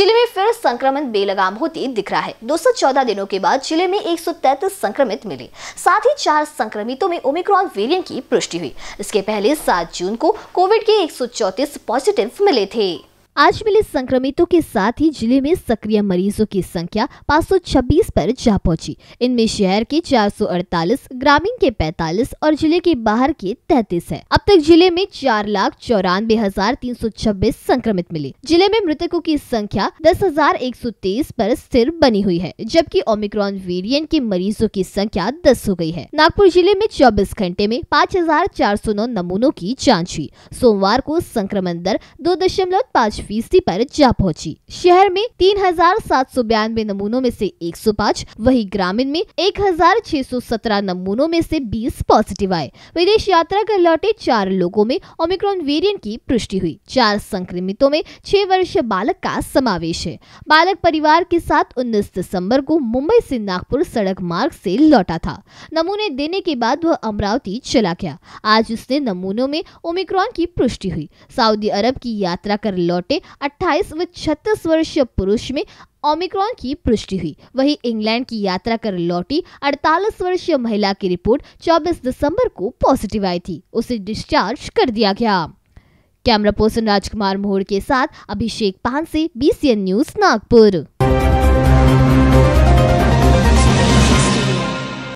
चिले में फिर संक्रमण बेलगाम होती दिख रहा है। 214 दिनों के बाद चिले में 133 संक्रमित मिले। साथ ही 4 संक्रमितों में ओमिक्रॉन वेरिएंट की पुष्टि हुई। इसके पहले 7 जून को कोविड के 134 पॉजिटिव मिले थे। आज मिले संक्रमितों के साथ ही जिले में सक्रिय मरीजों की संख्या 526 पर जा पहुंची। इनमें शहर के 448, ग्रामीण के 45 और जिले के बाहर के 33 है। अब तक जिले में 4,94,326 संक्रमित मिले। जिले में मृतकों की संख्या 10,123 पर स्थिर बनी हुई है, जबकि ओमिक्रॉन वेरिएंट के मरीजों की संख्या 10 हो गई है। नागपुर जिले में 24 घंटे में 5,409 नमूनों की जाँच हुई। सोमवार को संक्रमण दर 2.5% पर जा पहुंची। शहर में 3,792 नमूनों में से 105, वहीं ग्रामीण में 1,617 नमूनों में से 20 पॉजिटिव आए। विदेश यात्रा कर लौटे 4 लोगों में ओमिक्रॉन वेरिएंट की पुष्टि हुई। 4 संक्रमितों में 6 वर्षीय बालक का समावेश है। बालक परिवार के साथ 19 दिसंबर को मुंबई से नागपुर सड़क मार्ग से लौटा था। नमूने देने के बाद वह अमरावती चला गया। आज उसने नमूनों में ओमिक्रॉन की पुष्टि हुई। सऊदी अरब की यात्रा कर लौटे 28 व 36 वर्षीय पुरुष में ओमिक्रॉन की पुष्टि हुई। वहीं इंग्लैंड की यात्रा कर लौटी 48 वर्षीय महिला की रिपोर्ट 24 दिसंबर को पॉजिटिव आई थी। उसे डिस्चार्ज कर दिया गया। कैमरा पर्सन राजकुमार मोहड़ के साथ अभिषेक पान से बीसी न्यूज नागपुर।